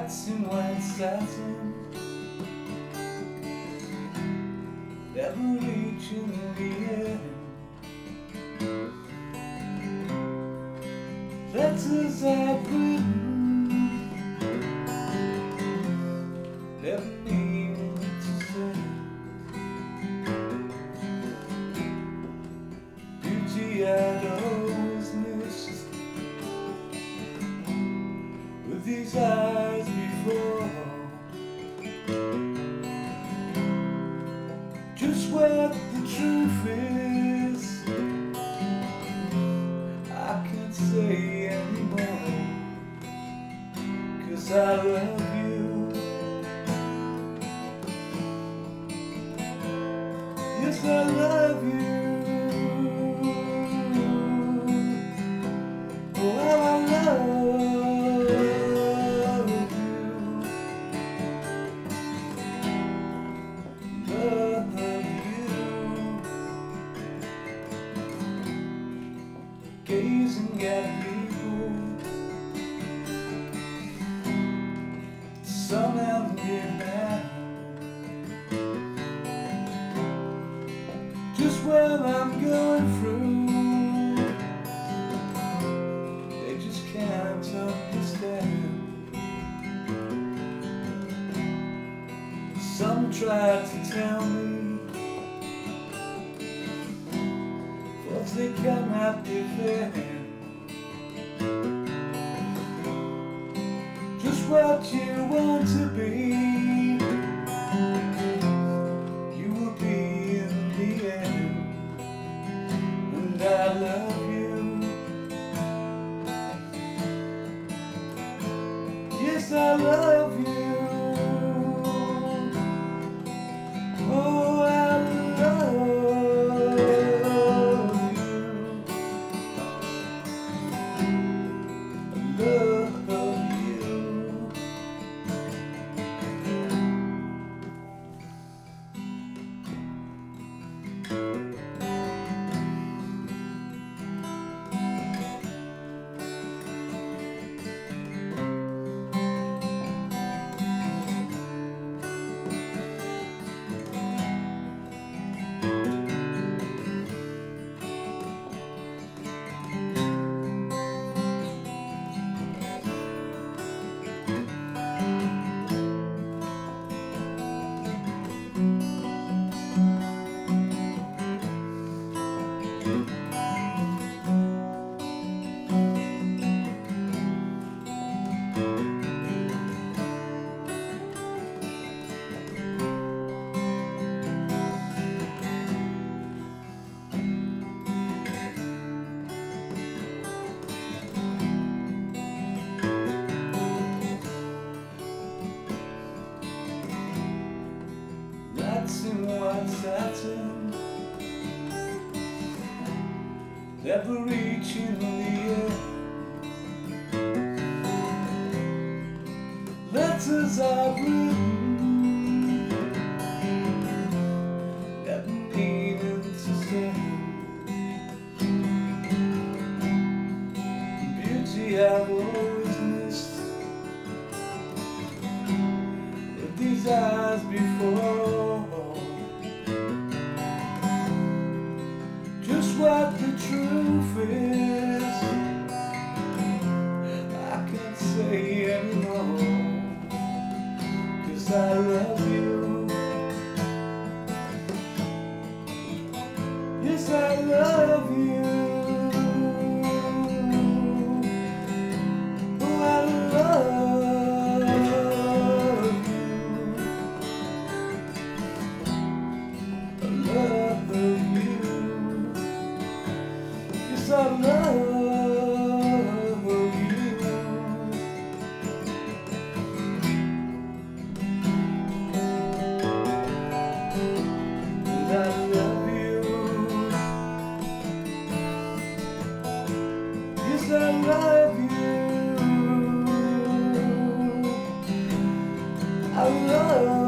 nights in white satin that were reaching the end. Letters I've written, never needed to send. Beauty I'd always missed with these eyes before. Just what the truth is, I can't say anymore, 'cause I love you. Yes, I love you. Gazing at people, somehow get mad. Just what I'm going through, they just can't understand. Some try to tell me they cannot defend just what you want to be. You will be in the end, and I love you. Yes, I love you. Nights in white satin, never reaching the end. Letters I've written, never needed to send. Beauty I've always missed with these eyes before. What the truth is, I can't say anymore, 'cause I love you. Yes, I love you. I love you, and I love you. Yes, I love you. I love you.